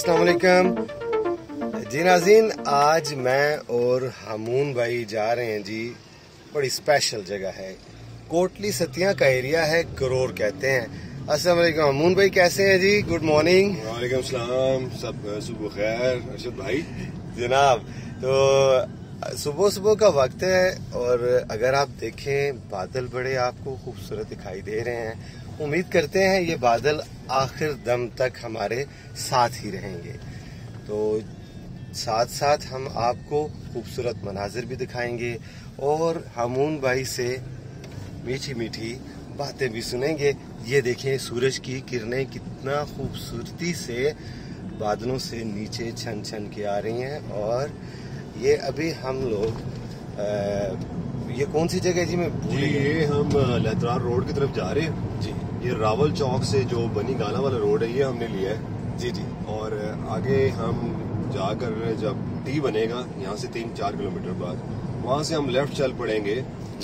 अस्सलाम वालेकुम जी नाज़रीन, आज मैं और हमून भाई जा रहे हैं जी। बड़ी स्पेशल जगह है, कोटली सतियां का एरिया है, करोर कहते हैं। अस्सलाम वालेकुम हमून भाई, कैसे हैं जी? Good morning. वालेकुम सलाम, सब सुबह खैर अर्शद भाई। जनाब तो सुबह सुबह का वक्त है और अगर आप देखें बादल बड़े आपको खूबसूरत दिखाई दे रहे हैं। उम्मीद करते हैं ये बादल आखिर दम तक हमारे साथ ही रहेंगे। तो साथ साथ हम आपको खूबसूरत मनाजिर भी दिखाएंगे और हमून भाई से मीठी मीठी बातें भी सुनेंगे। ये देखें सूरज की किरणें कितना खूबसूरती से बादलों से नीचे छन छन के आ रही हैं। और ये अभी हम लोग ये कौन सी जगह जी? मैं भूल गया, ये हम लत्रा रोड की तरफ जा रहे हैं जी। ये रावल चौक से जो बनी गाना वाला रोड है ये हमने लिया है जी जी। और आगे हम जाकर जब टी बनेगा यहाँ से 3-4 किलोमीटर बाद, वहाँ से हम लेफ्ट चल पड़ेंगे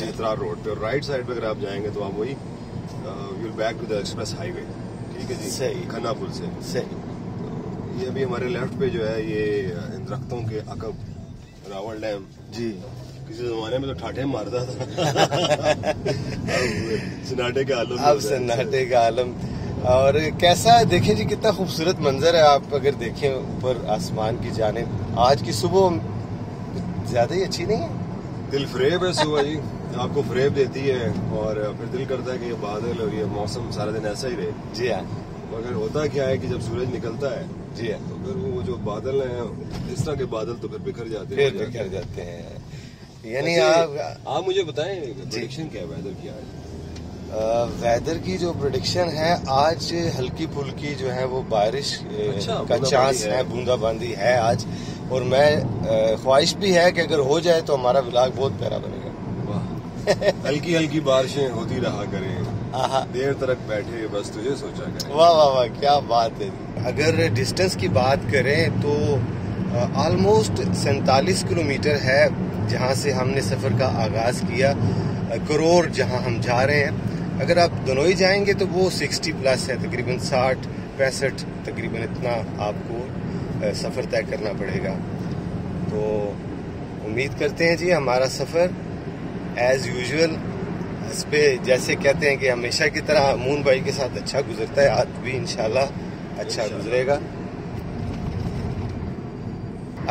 लत्रा रोड पे। और राइट साइड पे अगर आप जाएंगे तो आप वही you'll back to the express highway, ठीक है जी, सही खन्ना पुल से सही। तो ये अभी हमारे लेफ्ट पे जो है ये दरख्तों के अकब रावल डैम जी, किसी जमाने में तो ठाठे मारता था सन्नाटे का आलम, अब सन्नाटे का आलम। और कैसा देखें जी, कितना खूबसूरत मंजर है। आप अगर देखें ऊपर आसमान की जानिब, आज की सुबह ज्यादा ही अच्छी नहीं है? दिल फरेब है सुबह जी, आपको फरेब देती है और फिर दिल करता है कि ये बादल और ये मौसम सारा दिन ऐसा ही रहे जी हाँ। मगर होता क्या है कि जब सूरज निकलता है जी हाँ, तो फिर वो जो बादल हैं, इस तरह के बादल तो फिर बिखर जाते हैं, फिर बिखर जाते हैं। यानी आप मुझे बताएं प्रेडिक्शन क्या है वेदर की? आज वेदर की जो प्रेडिक्शन है, आज हल्की फुल्की जो है वो बारिश का चांस है, बूंदाबांदी है आज। और मैं ख्वाहिश भी है कि अगर हो जाए तो हमारा व्लॉग बहुत प्यारा बनेगा। हल्की हल्की बारिशें होती रहा करें, देर तक बैठे बस तुझे सोचा करें। वाह वाह वाह, क्या बात है। अगर डिस्टेंस की बात करें तो ऑलमोस्ट 47 किलोमीटर है जहां से हमने सफ़र का आगाज़ किया। करोर जहां हम जा रहे हैं, अगर आप दिनोई जाएंगे तो वो 60+ है, तकरीबन 60-65 तकरीबन इतना आपको सफ़र तय करना पड़ेगा। तो उम्मीद करते हैं जी हमारा सफ़र एज़ यूजुअल इस पे जैसे कहते हैं कि हमेशा की तरह अमून भाई के साथ अच्छा गुजरता है, आज भी इंशाल्लाह अच्छा गुजरेगा।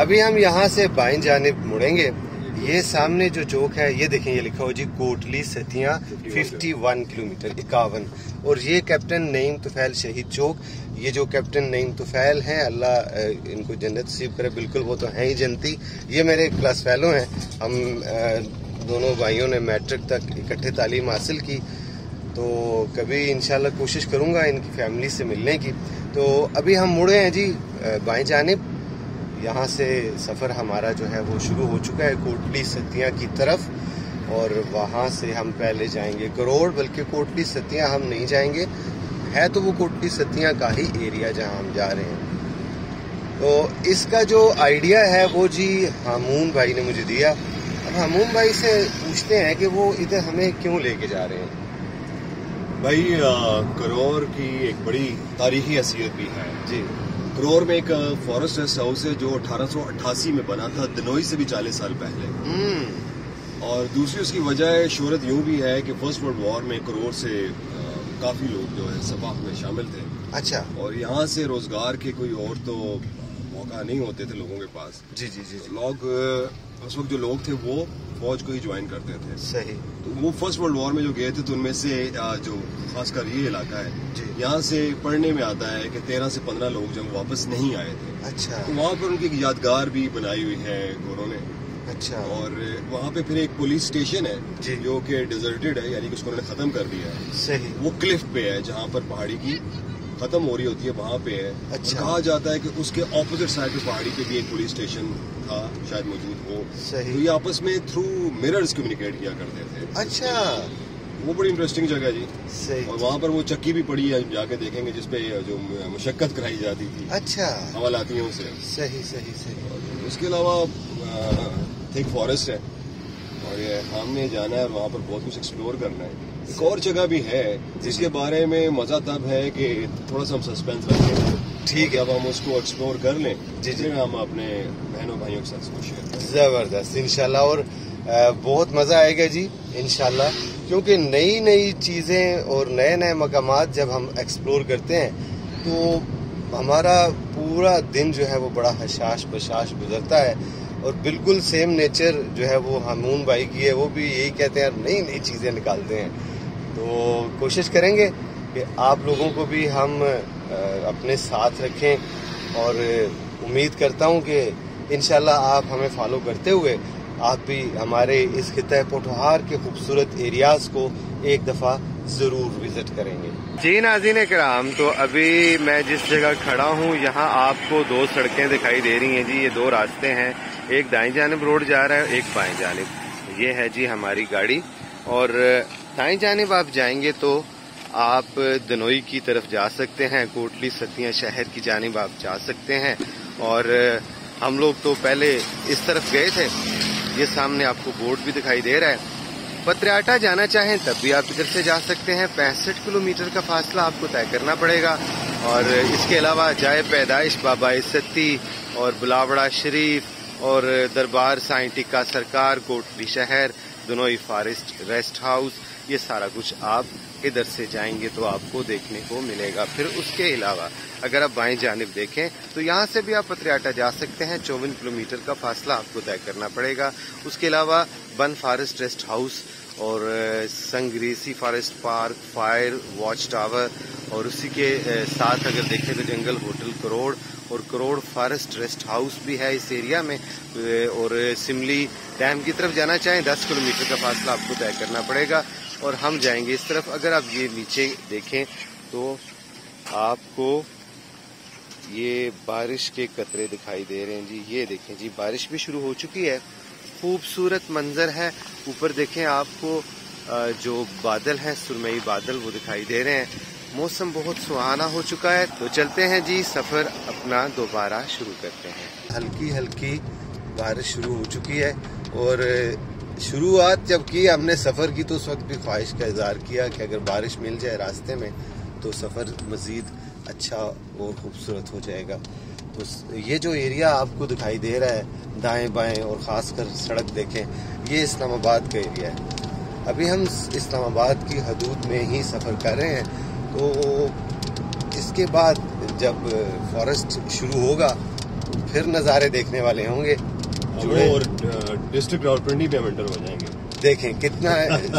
अभी हम यहाँ से बाईं जानिब मुड़ेंगे। ये सामने जो चौक है ये देखें, ये लिखा हो जी कोटली सतियां 51 किलोमीटर 51। और ये कैप्टन नईम तुफैल शहीद चौक, ये जो कैप्टन नईम तुफैल हैं, अल्लाह इनको जन्नत नसीब करे, बिल्कुल वो तो हैं ही जन्नती। ये मेरे क्लास फेलो हैं, हम दोनों भाइयों ने मैट्रिक तक इकट्ठे तालीम हासिल की। तो कभी इंशाल्लाह कोशिश करूँगा इनकी फैमिली से मिलने की। तो अभी हम मुड़े हैं जी बाएं जानिब, यहाँ से सफ़र हमारा जो है वो शुरू हो चुका है कोटली सतियां की तरफ। और वहाँ से हम पहले जाएंगे करोड़, बल्कि कोटली सतियां हम नहीं जाएंगे, है तो वो कोटली सतियां का ही एरिया जहाँ हम जा रहे हैं। तो इसका जो आइडिया है वो जी हामून भाई ने मुझे दिया। हमून भाई से पूछते हैं कि वो इधर हमें क्यों लेके जा रहे हैं। भाई करोर की एक बड़ी तारीखी हैसियत भी है जी। करोर में एक फॉरेस्ट रेस्ट हाउस है जो 1888 में बना था, दिनोई से भी 40 साल पहले। और दूसरी उसकी वजह शोहरत यूं भी है कि फर्स्ट वर्ल्ड वॉर में करोर से काफी लोग जो है सफाह में शामिल थे। अच्छा। और यहाँ से रोजगार के कोई और तो मौका नहीं होते थे लोगों के पास जी जी जी। लोग उस वक्त जो लोग थे वो फौज को ही ज्वाइन करते थे। सही। तो वो फर्स्ट वर्ल्ड वॉर में जो गए थे, तो उनमें से जो खासकर ये इलाका है जी, यहाँ से पढ़ने में आता है कि 13 से 15 लोग जब वापस नहीं आए थे। अच्छा। तो वहाँ पर उनकी यादगार भी बनाई हुई है गोरों ने। अच्छा। और वहाँ पे फिर एक पुलिस स्टेशन है जो कि डिजर्टेड है, यानी कि उसको उन्होंने खत्म कर दिया है। सही। वो क्लिफ पे है जहाँ पर पहाड़ी की खत्म हो रही होती है, वहाँ पे है। अच्छा। कहा जाता है कि उसके ऑपोजिट साइड पे पहाड़ी पे भी एक पुलिस स्टेशन था, शायद मौजूद हो। सही। तो ये आपस में थ्रू मिरर्स कम्युनिकेट किया करते थे। अच्छा। वो बड़ी इंटरेस्टिंग जगह जी। सही। और वहाँ पर वो चक्की भी पड़ी है, जाके देखेंगे, जिसपे जो मशक्कत कराई जाती थी। अच्छा। हवालातियों से। सही सही सही। उसके अलावा थिक फॉरेस्ट है और हमने जाना है और वहाँ पर बहुत कुछ एक्सप्लोर करना है। एक और जगह भी है जिसके बारे में मजा तब है कि थोड़ा सा हम सस्पेंस रखें, ठीक है, अब हम उसको एक्सप्लोर कर लें, जिससे हम अपने बहनों भाइयों के साथ शेयर जबरदस्त इंशाल्लाह। और बहुत मज़ा आएगा जी इंशाल्लाह, क्योंकि नई नई चीज़ें और नए नए मकामात जब हम एक्सप्लोर करते हैं तो हमारा पूरा दिन जो है वो बड़ा हशाश बशाश गुजरता है। और बिल्कुल सेम नेचर जो है वो हामून भाई की है, वो भी यही कहते हैं नई नई चीज़ें निकालते हैं। तो कोशिश करेंगे कि आप लोगों को भी हम अपने साथ रखें और उम्मीद करता हूं कि इंशाल्लाह आप हमें फॉलो करते हुए आप भी हमारे इस खित्ते पोठोहार के खूबसूरत एरियाज़ को एक दफ़ा ज़रूर विज़िट करेंगे। जी नाज़रीन कराम, तो अभी मैं जिस जगह खड़ा हूँ यहाँ आपको दो सड़कें दिखाई दे रही हैं जी, ये दो रास्ते हैं, एक दाएं जानिब रोड जा रहा है, एक बाएं जानिब। ये है जी हमारी गाड़ी, और दाएं जानिब आप जाएंगे तो आप दिनोई की तरफ जा सकते हैं, कोटली सत्तियाँ शहर की जानिब आप जा सकते हैं। और हम लोग तो पहले इस तरफ गए थे, ये सामने आपको बोर्ड भी दिखाई दे रहा है। पत्रियाटा जाना चाहें तब भी आप इधर से जा सकते हैं, 65 किलोमीटर का फासला आपको तय करना पड़ेगा। और इसके अलावा जाए पैदाइश बाबा सत्ती और बुलावड़ा शरीफ और दरबार साईं टिक्का सरकार, कोटली शहर, दिनोई फॉरेस्ट रेस्ट हाउस, ये सारा कुछ आप इधर से जाएंगे तो आपको देखने को मिलेगा। फिर उसके अलावा अगर आप बाएं जानिब देखें तो यहाँ से भी आप पत्रियाटा जा सकते हैं, 54 किलोमीटर का फासला आपको तय करना पड़ेगा। उसके अलावा बन फॉरेस्ट रेस्ट हाउस और संगरेसी forest park, fire watch tower, और उसी के साथ अगर देखें तो जंगल होटल करोड़ और करोड़ फॉरेस्ट रेस्ट हाउस भी है इस एरिया में। और सिमली डैम की तरफ जाना चाहें 10 किलोमीटर का फासला आपको तय करना पड़ेगा, और हम जाएंगे इस तरफ। अगर आप ये नीचे देखें तो आपको ये बारिश के कतरे दिखाई दे रहे हैं जी, ये देखें जी बारिश भी शुरू हो चुकी है, खूबसूरत मंजर है। ऊपर देखें आपको जो बादल हैं सुरमई बादल वो दिखाई दे रहे हैं, मौसम बहुत सुहाना हो चुका है। तो चलते हैं जी, सफ़र अपना दोबारा शुरू करते हैं। हल्की हल्की बारिश शुरू हो चुकी है, और शुरुआत जब की हमने सफ़र की तो उस वक्त भी ख्वाहिश का इजहार किया कि अगर बारिश मिल जाए रास्ते में तो सफ़र मज़ीद अच्छा और ख़ूबसूरत हो जाएगा। तो ये जो एरिया आपको दिखाई दे रहा है दाएं बाएं, और ख़ासकर सड़क देखें, ये इस्लामाबाद का एरिया है। अभी हम इस्लामाबाद की हदूद में ही सफ़र कर रहे हैं, तो इसके बाद जब फॉरेस्ट शुरू होगा तो फिर नज़ारे देखने वाले होंगे। और डिस्ट्रिक्ट रावलपिंडी में एंटर हो जाएंगे, देखें कितना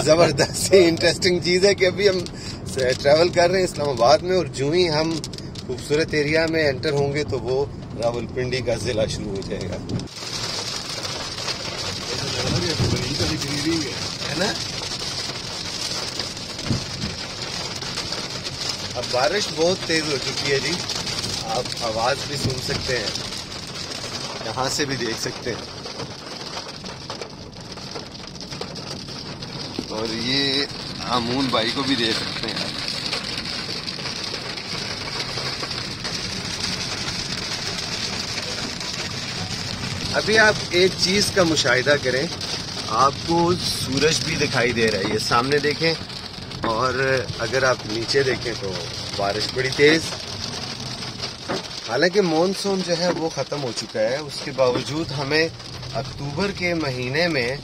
ज़बरदस्त इंटरेस्टिंग चीज़ है कि अभी हम ट्रैवल कर रहे हैं इस्लामाबाद में, और जो ही हम खूबसूरत एरिया में एंटर होंगे तो वो रावलपिंडी का ज़िला शुरू हो जाएगा, है ना। अब बारिश बहुत तेज़ हो चुकी है जी, आप आवाज़ भी सुन सकते हैं, यहाँ से भी देख सकते हैं, और ये हामून भाई को भी देख सकते हैं। अभी आप एक चीज का मुशाहिदा करें, आपको सूरज भी दिखाई दे रहा है, ये सामने देखें, और अगर आप नीचे देखें तो बारिश बड़ी तेज। हालांकि मॉनसून जो है वो ख़त्म हो चुका है, उसके बावजूद हमें अक्टूबर के महीने में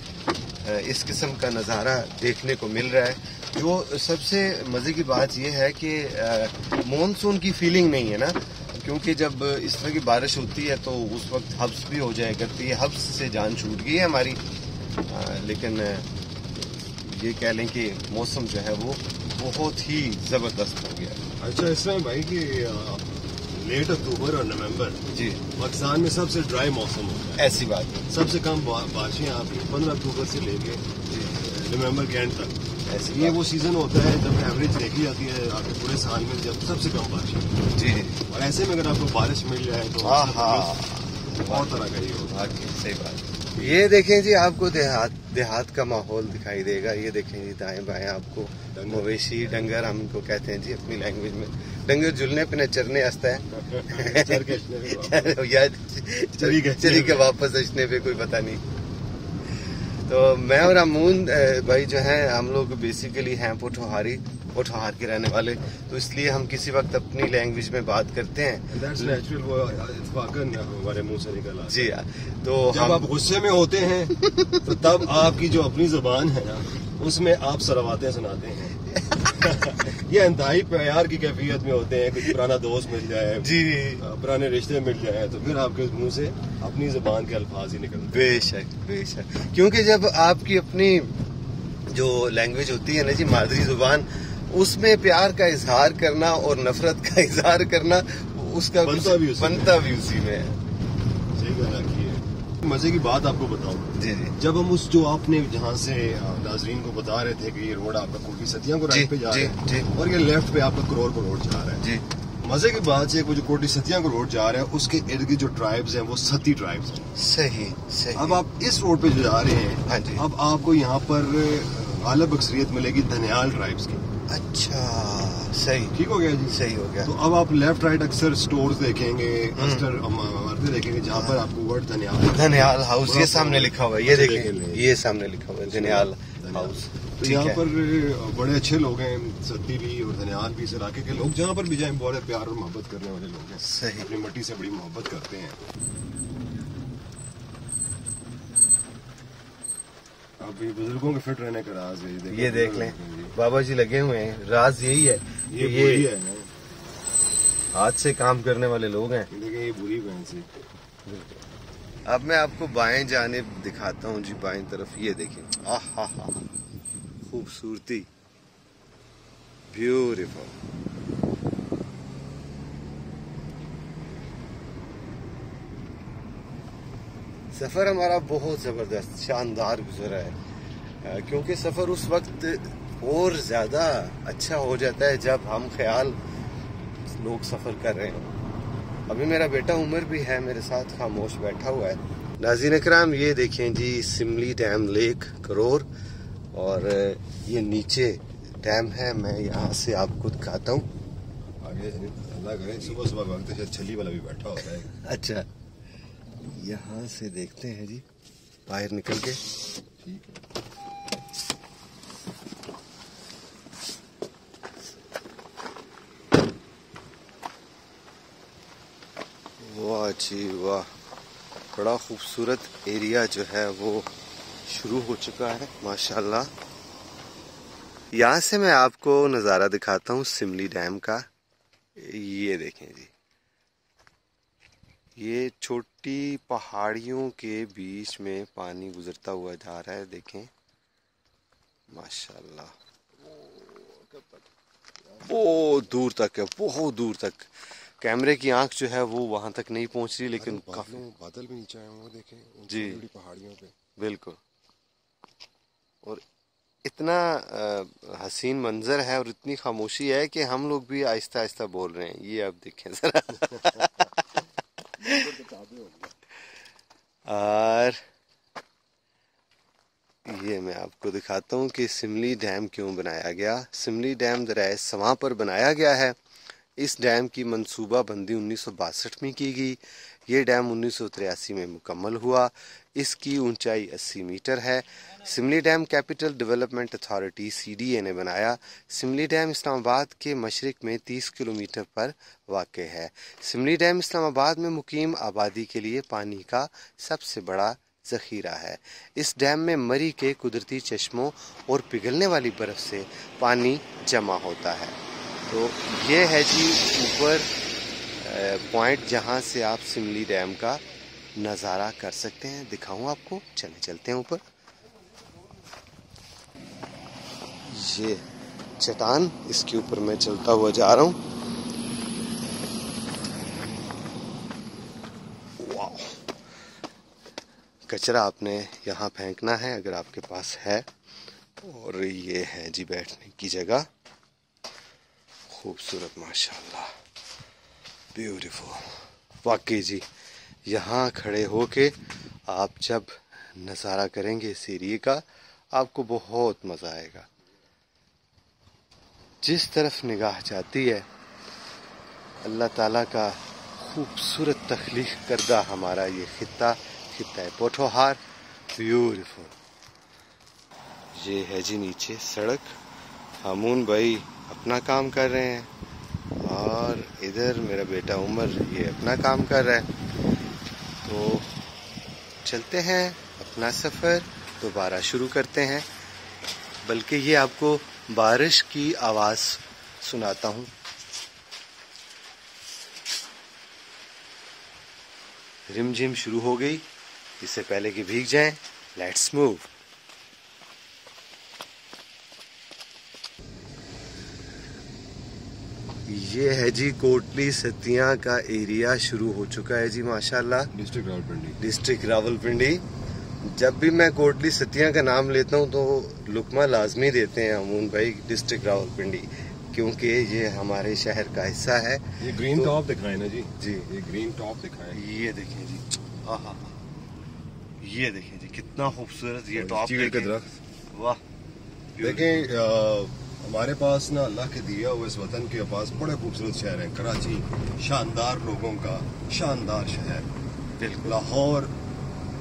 इस किस्म का नज़ारा देखने को मिल रहा है। जो सबसे मज़े की बात ये है कि मॉनसून की फीलिंग नहीं है ना, क्योंकि जब इस तरह की बारिश होती है तो उस वक्त हब्स भी हो जाया करती है, हब्स से जान छूट गई है हमारी। लेकिन ये कह लें कि मौसम जो है वो बहुत ही ज़बरदस्त हो गया। अच्छा ऐसा भाई कि लेट अक्टूबर और नवंबर जी पाकिस्तान में सबसे ड्राई मौसम होता है, ऐसी बात है, सबसे कम बारिशें आप 15 अक्टूबर से लेके नवंबर के एंड तक, ऐसी ये वो सीज़न होता है जब एवरेज देखी जाती है आपके पूरे साल में, जब सबसे कम बारिश जी। और ऐसे में अगर आपको बारिश मिल जाए तो बहुत तरह का ये होगा, सही बात। ये देखें जी आपको देहात का माहौल दिखाई देगा, ये देखें जी दाएं बाएं आपको मवेशी डंगर, हम इनको कहते हैं जी अपनी लैंग्वेज में, डंगर जुलने पे न चरने हंसता है या चली के वापस अचने पे कोई पता नहीं। तो मैं और हमून भाई जो हैं, हम लोग बेसिकली हैं पोठोहारी, पोठोहार के रहने वाले, तो इसलिए हम किसी वक्त अपनी लैंग्वेज में बात करते हैं। That's natural, वो इत्तिफाकन हमारे मुंह से निकला। जी तो जब आप गुस्से में होते हैं तो तब आपकी जो अपनी जुबान है ना, उसमें आप सलावतें सुनाते हैं। ये अंधाई प्यार की कैफियत में होते हैं, कुछ पुराना दोस्त मिल जाए, जी पुराने रिश्ते मिल जाए, तो फिर आपके मुंह से अपनी जुबान के अल्फाज ही निकलते हैं। बेशक बेशक, क्योंकि जब आपकी अपनी जो लैंग्वेज होती है ना जी, मादरी जुबान, उसमें प्यार का इजहार करना और नफरत का इजहार करना, उसका बनता भी उसी में है। सही बात है। मजे की बात आपको बताऊं, जी जी, जब हम उस जो आपने जहाँ से नाजरीन को बता रहे थे कि ये रोड आपका कोटली सतियां को राइट पे जा रहा है और ये लेफ्ट पे आपका करोर को रोड जा रहा है। जी, मजे की बात है, वो जो कोटली सतियां को रोड जा रहा है, उसके इर्द गिर्द जो ट्राइब्स हैं वो सती ट्राइब्स हैं। सही सही। अब आप इस रोड पे जो जा रहे हैं, अब आपको यहाँ पर गालिब अक्सरियत मिलेगी धनियाल ट्राइब्स की। अच्छा, सही, ठीक हो गया जी, सही हो गया। तो अब आप लेफ्ट राइट अक्सर स्टोर्स देखेंगे, अक्सर इमारतें देखेंगे जहाँ पर आपको वर्ड धनियाल, धनियाल हाउस ये सामने लिखा हुआ है, ये देखें, ये सामने लिखा हुआ है धनियाल हाउस। तो यहाँ पर बड़े अच्छे लोग हैं, सत्ती भी और धनियाल भी, इस इलाके के लोग जहाँ पर भी जाए बड़े प्यार और मोहब्बत करने वाले लोग हैं। सही, अपनी मिट्टी से बड़ी मोहब्बत करते हैं। बुजुर्गों के फिट रहने का राज है, ये देख लें, बाबा जी लगे हुए हैं, राज यही है। ये है, हाथ से काम करने वाले लोग हैं। देखिए ये बुरी बहन से। अब मैं आपको बाएं जानिब दिखाता हूँ जी, बाएं तरफ ये देखें, आहा हा, खूबसूरती, ब्यूटीफुल। सफ़र हमारा बहुत ज़बरदस्त शानदार गुजरा है, क्योंकि सफ़र उस वक्त और ज़्यादा अच्छा हो जाता है जब हम ख्याल लोग सफ़र कर रहे हों। अभी मेरा बेटा उमर भी है मेरे साथ, खामोश बैठा हुआ है। नाज़रीन इकराम, ये देखें जी सिमली डैम, लेक करोर, और ये नीचे डैम है। मैं यहाँ से आपको दिखाता हूँ। सुबह सुबह भागते छली वाला भी बैठा होता है। अच्छा, यहाँ से देखते हैं जी बाहर निकल के। वाह जी वाह, बड़ा खूबसूरत एरिया जो है वो शुरू हो चुका है माशाल्लाह। यहाँ से मैं आपको नज़ारा दिखाता हूँ सिमली डैम का। ये देखें जी, ये छोटी पहाड़ियों के बीच में पानी गुजरता हुआ जा रहा है, देखें माशाल्लाह। बहुत दूर तक है, बहुत दूर तक, कैमरे की आंख जो है वो वहां तक नहीं पहुंच रही, लेकिन काफी बादल भी नीचे आए हैं, वो देखें जी पहाड़ियों पे, बिल्कुल। और इतना हसीन मंजर है और इतनी खामोशी है कि हम लोग भी आहिस्ता आहिस्ता बोल रहे हैं। ये आप देखें जरा। और ये मैं आपको दिखाता हूँ कि सिमली डैम क्यों बनाया गया। सिमली डैम दराए समां पर बनाया गया है। इस डैम की मनसूबा बंदी 1962 में की गई। ये डैम 1983 में मुकम्मल हुआ। इसकी ऊंचाई 80 मीटर है। Simly dam capital development authority (CDA) ने बनाया। सिमली डैम इस्लामाबाद के मशरिक में 30 किलोमीटर पर वाक़े है। सिमली डैम इस्लामाबाद में मुकीम आबादी के लिए पानी का सबसे बड़ा ज़ख़ीरा है। इस डैम में मरी के कुदरती चश्मों और पिघलने वाली बर्फ़ से पानी जमा होता है। तो ये है जी ऊपर पॉइंट जहाँ से आप सिमली डैम का नज़ारा कर सकते हैं। दिखाऊं आपको, चले चलते हैं ऊपर। ये चट्टान, इसके ऊपर मैं चलता हुआ जा रहा हूँ। कचरा आपने यहाँ फेंकना है अगर आपके पास है। और ये है जी बैठने की जगह, खूबसूरत माशाल्लाह, ब्यूटीफुल। वाकई जी, यहाँ खड़े होके आप जब नज़ारा करेंगे इस एरिए का, आपको बहुत मज़ा आएगा। जिस तरफ निगाह जाती है, अल्लाह ताला का खूबसूरत तख्लीक करदा हमारा ये खित्ता, खित्ता पोठोहार, ब्यूटीफुल। ये है जी नीचे सड़क। हामून भाई अपना काम कर रहे हैं और इधर मेरा बेटा उमर ये अपना काम कर रहा है। तो चलते हैं अपना सफ़र दोबारा शुरू करते हैं, बल्कि ये आपको बारिश की आवाज़ सुनाता हूँ। रिमझिम शुरू हो गई, इससे पहले कि भीग जाएं, लेट्स मूव। ये है जी कोटली सत्तियां का एरिया शुरू हो चुका है जी माशाल्लाह। डिस्ट्रिक्ट रावलपिंडी। जब भी मैं कोटली सत्तियां का नाम लेता हूँ तो लुकमा लाजमी देते हैं अमून भाई डिस्ट्रिक्ट रावलपिंडी, क्योंकि ये हमारे शहर का हिस्सा है। ये ग्रीन तो, टॉप दिखाए ना जी। जी ये ग्रीन टॉप दिखाए, ये देखें जी, आहा ये देखें जी कितना खूबसूरत ये टॉप का दरख्त, वाह। देखें हमारे पास ना अल्लाह के दिया हुआ इस वतन के पास बड़े खूबसूरत शहर हैं। कराची शानदार लोगों का शानदार शहर, लाहौर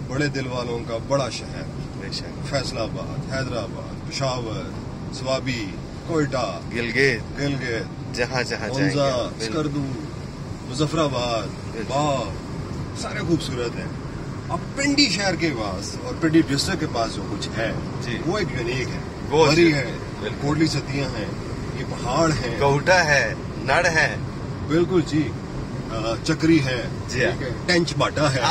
बड़े दिल वालों का बड़ा शहर, फैसलाबाद, हैदराबाद, पेशावर, स्वाबी, कोयटा, गिलगित, जहां मुजफ्फराबाद, सारे खूबसूरत हैं। अब पिंडी शहर के पास और पिंडी डिस्ट्रिक्ट के पास जो कुछ है वो एक यूनिक है, वो हरी है, कोटली सत्तियां हैं, ये पहाड़ है, कोहटा है, नड़ है, बिल्कुल जी, चक्री है, टेंच बाटा है,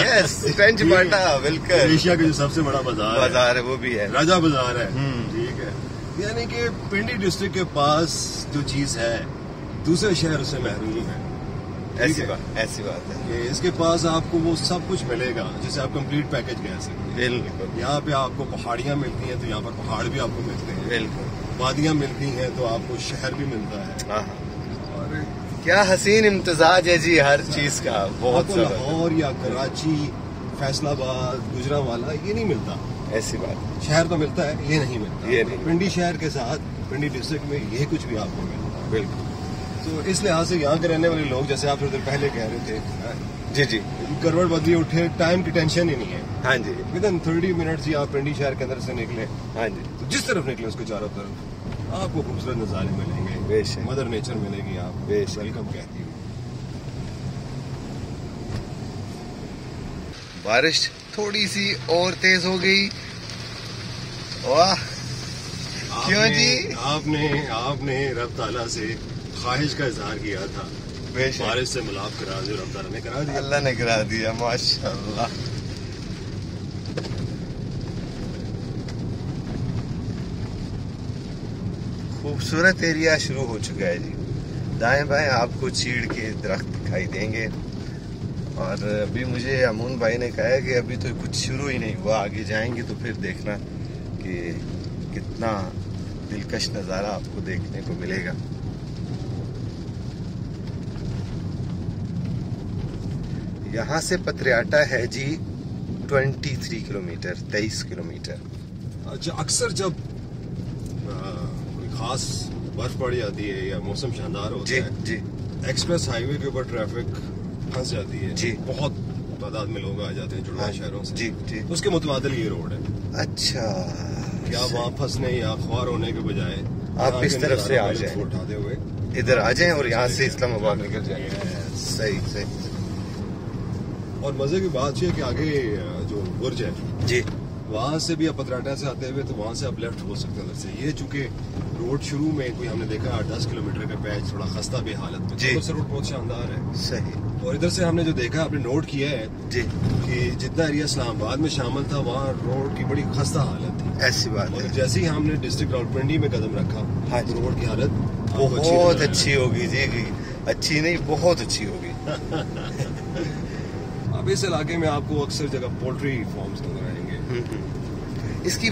यस टेंच बाटा, बिल्कुल एशिया का जो सबसे बड़ा बाजार है वो भी है, राजा बाजार है, ठीक है। यानी कि पिंडी डिस्ट्रिक्ट के पास जो चीज है दूसरे शहर से महरूम है, ऐसी बात है कि इसके पास आपको वो सब कुछ मिलेगा जैसे आप कंप्लीट पैकेज कह सकते हैं। बिल्कुल, यहाँ पे आपको पहाड़ियाँ मिलती हैं तो यहाँ पर पहाड़ भी आपको मिलते हैं, बिल्कुल वादियाँ मिलती हैं तो आपको शहर भी मिलता है। और क्या हसीन इम्तजाज है जी हर चीज का, बहुत। लाहौर या कराची, फैसलाबाद, गुजरांवाला ये नहीं मिलता, ऐसी बात। शहर तो मिलता है, ये नहीं मिलता, ये नहीं। पिंडी शहर के साथ पिंडी डिस्ट्रिक्ट में ये कुछ भी आपको मिलता है, बिल्कुल। तो इस लिहाज से यहाँ के रहने वाले लोग, जैसे आप उधर पहले कह रहे थे जी जी, करवट बदली उठे, टाइम की टेंशन ही नहीं है। हाँ जी, विदिन 30 मिनट जी आप पिंडी शहर के अंदर से निकले, हाँ जी, तो जिस तरफ निकले उसके चारों तरफ आपको खूबसूरत नज़ारे मिलेंगे, मदर नेचर मिलेगी, आप बेश वेलकम कहती हो। बारिश थोड़ी सी और तेज हो गई, वाह। क्यों जी? आपने रब ताला से ख्वाहिश का इजहार किया था, बारिश से मिलाप करा दिया, रब ताला ने करा दिया, अल्लाह ने करा दिया, माशाल्लाह। खूबसूरत एरिया शुरू हो चुका है जी। दाएं बाएं आपको चीड़ के दरख्त दिखाई देंगे। और अभी मुझे अमून भाई ने कहा है कि अभी तो कुछ शुरू ही नहीं हुआ, आगे जाएंगे तो फिर देखना कि कितना दिलकश नज़ारा आपको देखने को मिलेगा। यहाँ से पत्रियाटा है जी 23 किलोमीटर, 23 किलोमीटर। अच्छा, अक्सर जब कोई खास बर्फ पड़ जाती है या मौसम शानदार होता है जी, एक्सप्रेस हाईवे के ऊपर ट्रैफिक फंस जाती है जी, बहुत तादाद में लोग आ जाते हैं जुड़वा शहरों से जी, जी। उसके मुतबादल ये रोड है। अच्छा, क्या वहाँ फंसने या ख्वार होने के बजाय आप इस तरफ से आ जाए, उठाते हुए इधर आ जाए और यहाँ से इस्लामाबाद निकल जाए। सही सही। और मजे की बात यह है कि आगे जो बुर्ज है जी, वहाँ से भी आप पतराटा से आते हुए तो वहाँ से आप लेफ्ट हो सकते हैं से। ये चूंकि रोड शुरू में कोई हमने देखा 8-10 किलोमीटर का पैच थोड़ा खस्ता भी हालत में जी, तो रोड बहुत शानदार है, सही। और इधर से हमने जो देखा, आपने नोट किया है जी कि जितना एरिया इस्लामाबाद में शामिल था वहाँ रोड की बड़ी खस्ता हालत थी, ऐसी बात है। जैसे ही हमने डिस्ट्रिक्ट रावलपिंडी में कदम रखा, हाँ, तो रोड की हालत बहुत अच्छी होगी जी, अच्छी नहीं बहुत अच्छी होगी। अब इस इलाके में आपको अक्सर जगह पोल्ट्री फार्म्स नजर आएंगे। इसकी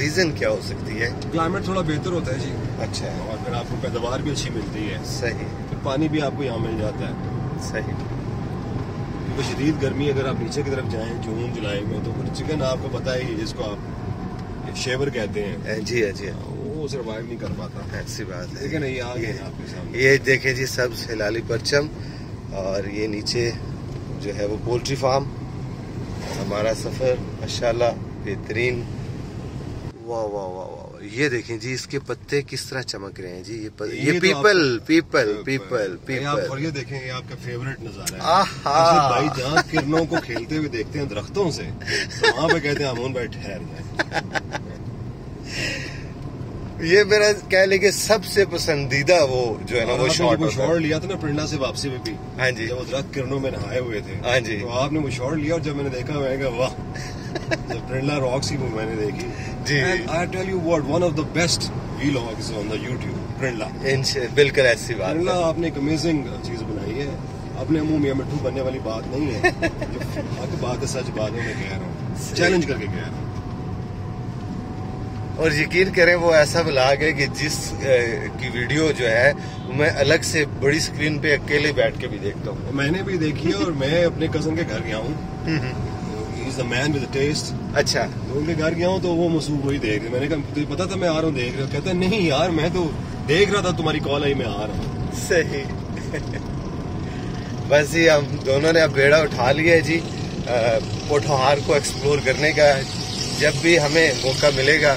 रीजन क्या हो सकती है? क्लाइमेट थोड़ा बेहतर होता है जी। अच्छा, और फिर आपको पैदावार भी अच्छी मिलती है, सही। फिर पानी भी आपको यहाँ मिल जाता है, सही। क्योंकि शदीद गर्मी, अगर आप नीचे की तरफ जाएं जून जुलाई में, तो फिर चिकन आपको पता ही, जिसको आप शेवर कहते हैं जी, जी वो सर्वाइव नहीं कर पाता, ऐसी बात है। लेकिन ये आगे आपके सामने ये देखें जी, सब्ज हिलाली परचम, और ये नीचे जो है वो पोल्ट्री फार्म। हमारा सफर माशाल्लाह बेहतरीन वाह वाह वाह वाह, ये देखें जी इसके पत्ते किस तरह चमक रहे हैं जी। ये पीपल पीपल पीपल पीपल। और ये देखें ये आपका फेवरेट नजारा है। भाई जहाँ किरणों को खेलते हुए देखते हैं दरख्तों से तो वहाँ पे कहते हैं हामून भाई ठहर। ये मेरा कह लेके सबसे पसंदीदा वो जो है ना वो शॉट लिया था ना पिंडा से वापसी में भी। हाँ जी, वो दरख्त किरणों में नहाए हुए थे। हाँ जी, तो आपने वो शॉट लिया और जब मैंने देखा मैं कहा वाह। रॉक्स ही मैंने देखी जी। I tell you what, one of the best vlogs on the YouTube प्रिंडला। बिल्कुल ऐसी बात प्रिंडला आपने एक अमेजिंग चीज बनाई है। अपने मुंह में मिठू बनने वाली बात नहीं है। जो बात है सच बात है, मैं कह रहा हूँ चैलेंज करके कह रहा हूँ। और यकीन करें वो ऐसा ब्लॉग है कि जिस की वीडियो जो है मैं अलग से बड़ी स्क्रीन पे अकेले बैठ के भी देखता हूँ। मैंने भी देखी है और मैं अपने कजन के घर गया हूँ। He's the man with the taste. अच्छा, तो उनके घर गया हूँ तो वो मसूब वही देख रहे। मैंने कहा तुझे पता था मैं आ रहा हूँ देख रहा हूँ। कहता है नहीं यार मैं तो देख रहा था तुम्हारी कॉल आई मैं आ रहा हूँ। सही। बस ये हम दोनों ने अब बेड़ा उठा लिया है जी पोठोहार को एक्सप्लोर करने का। जब भी हमें मौका मिलेगा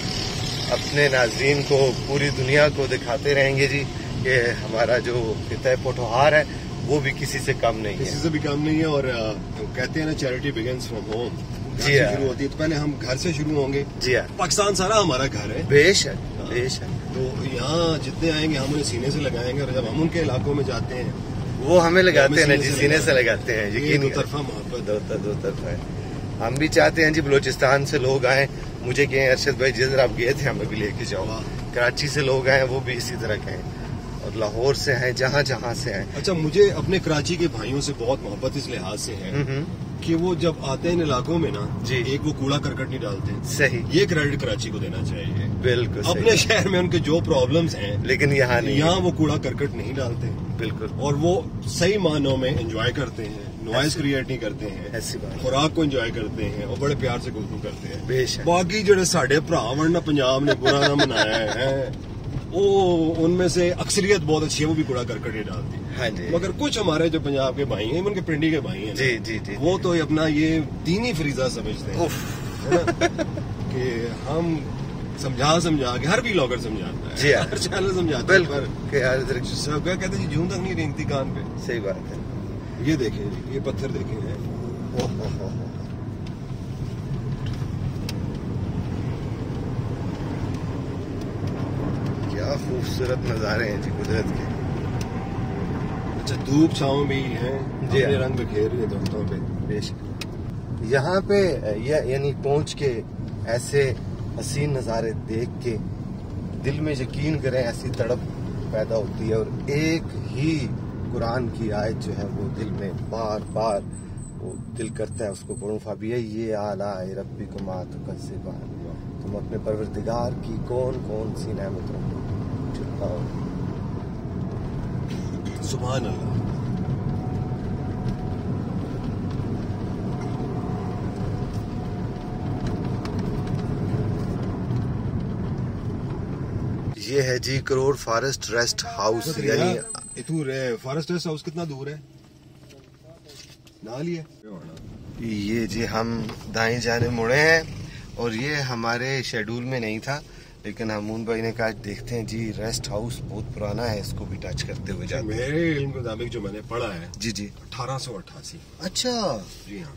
अपने नाज़रीन को पूरी दुनिया को दिखाते रहेंगे जी कि हमारा जो खिता है पोठोहार है वो भी किसी से कम नहीं है, किसी से भी कम नहीं है। और तो कहते हैं ना चैरिटी बिगिंस फ्रॉम होम। जी हाँ, शुरू होती है तो पहले हम घर से शुरू होंगे। जी हाँ, पाकिस्तान सारा हमारा घर है। बेशक बेशक। तो यहाँ जितने आएंगे हम उन्हें सीने से लगाएंगे और जब हम उनके इलाकों में जाते हैं वो हमें लगाते हैं ना जी, सीने से लगाते हैं। यकीन दो तरफा मोहब्बत, दो तरफा। हम भी चाहते हैं जी बलोचिस्तान से लोग आए। मुझे कहें अरशद भाई जिधर आप गए थे हमें भी लेके जाओ। कराची से लोग आए वो भी इसी तरह कहें। और लाहौर से हैं, जहाँ जहाँ से हैं। अच्छा, मुझे अपने कराची के भाइयों से बहुत मोहब्बत इस लिहाज से है कि वो जब आते हैं इन इलाकों में ना जी एक वो कूड़ा करकट नहीं डालते। सही, ये क्रेडिट कराची को देना चाहिए। बिल्कुल, अपने शहर में उनके जो प्रॉब्लम्स हैं लेकिन यहाँ नहीं, यहाँ वो कूड़ा करकट नहीं डालते। बिल्कुल, और वो सही मानों में एंजॉय करते हैं, नॉइज क्रिएट नहीं करते हैं, ऐसी बात खुराक को एंजॉय करते हैं और बड़े प्यार से गुफ्तगू करते हैं। बेशक बाकी जो साढ़े भरावन ना पंजाब ने बुरा ना मनाया है वो उनमें से अक्सरियत बहुत अच्छी है, वो भी कूड़ा करकट ही डालती है। हाँ जी, मगर कुछ हमारे जो पंजाब के भाई हैं उनके पिंडी के भाई हैं जी जी जी, वो तो ये अपना ये दीनी फरीजा समझते हैं कि हम समझा के हर भी ब्लॉगर समझाता है। जी हर चैनल समझाता है पर सब कहते हैं जून तक नहीं रेंगती कान पे। सही बात है। ये देखे ये पत्थर देखे है खूबसूरत नजारे हैं जी कुदरत के। अच्छा, धूप छाव भी है जी, रंग बिखेर रहे दोस्तों पे। बेशक यहाँ पे यानी पहुँच के ऐसे हसीन नज़ारे देख के दिल में यकीन करें ऐसी तड़प पैदा होती है और एक ही कुरान की आयत जो है वो दिल में बार बार वो दिल करता है उसको पढ़ूं। फाबिया ये आला रब्बी को मात कज़िबान, तुम अपने परवरदिगार की कौन कौन सी नेमतों को सुभान अल्लाह। ये है जी करोर फॉरेस्ट रेस्ट हाउस। यानी दूर है फॉरेस्ट रेस्ट हाउस। कितना दूर है ना लिए। ये जी हम दाएं जाने मुड़े हैं और ये हमारे शेड्यूल में नहीं था लेकिन हामून भाई ने कहा देखते हैं जी रेस्ट हाउस बहुत पुराना है इसको भी टच करते हुए जाते हैं। मेरे इल्म के मुताबिक जो मैंने पढ़ा है जी जी 1888। अच्छा जी हाँ,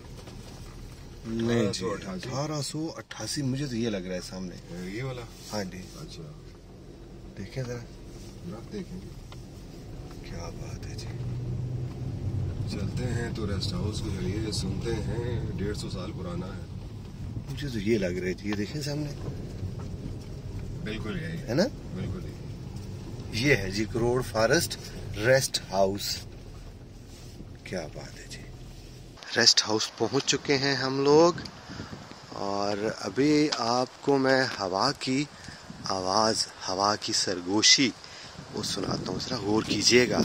1888 मुझे तो ये लग रहा है सामने ये वाला। हाँ जी, अच्छा देखें जरा देखेंगे। क्या बात है जी, चलते हैं तो रेस्ट हाउस को चलिए। सुनते हैं 150 साल पुराना है। मुझे तो ये लग रहा है ये देखें सामने बिल्कुल है ना। बिल्कुल ये है जी करोड़ फॉरेस्ट रेस्ट हाउस। क्या बात है जी, रेस्ट हाउस पहुंच चुके हैं हम लोग और अभी आपको मैं हवा की आवाज़, हवा की सरगोशी वो सुनाता हूँ, जरा गौर कीजिएगा।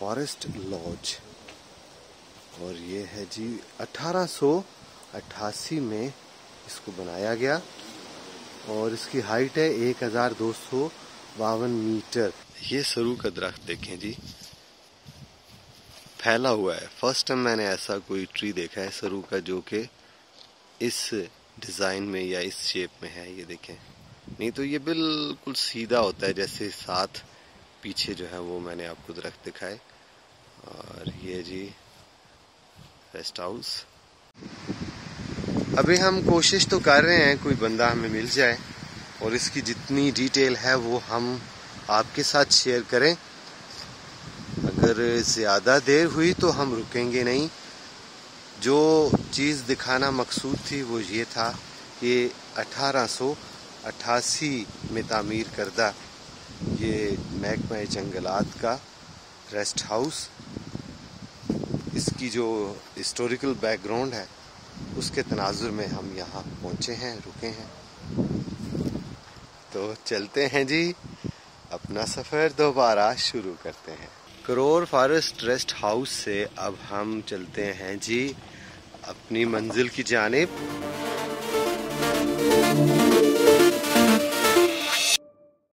फॉरेस्ट लॉज और ये है जी 1800 1988 में इसको बनाया गया और इसकी हाइट है 1252 मीटर। ये सरू का दरख्त देखें जी, फैला हुआ है। फर्स्ट टाइम मैंने ऐसा कोई ट्री देखा है सरू का जो कि इस डिज़ाइन में या इस शेप में है। ये देखें, नहीं तो ये बिल्कुल सीधा होता है जैसे साथ पीछे जो है वो मैंने आपको दरख्त दिखाए। और ये जी रेस्ट हाउस। अभी हम कोशिश तो कर रहे हैं कोई बंदा हमें मिल जाए और इसकी जितनी डिटेल है वो हम आपके साथ शेयर करें। अगर ज़्यादा देर हुई तो हम रुकेंगे नहीं। जो चीज़ दिखाना मकसूद थी वो ये था कि 1888 में तामीर करदा ये महकमा जंगलात का रेस्ट हाउस, इसकी जो हिस्टोरिकल बैकग्राउंड है उसके तनाजुर में हम यहाँ पहुँचे हैं, रुके हैं। तो चलते हैं जी, अपना सफ़र दोबारा शुरू करते हैं। करोर फॉरेस्ट रेस्ट हाउस से अब हम चलते हैं जी अपनी मंजिल की जानिब।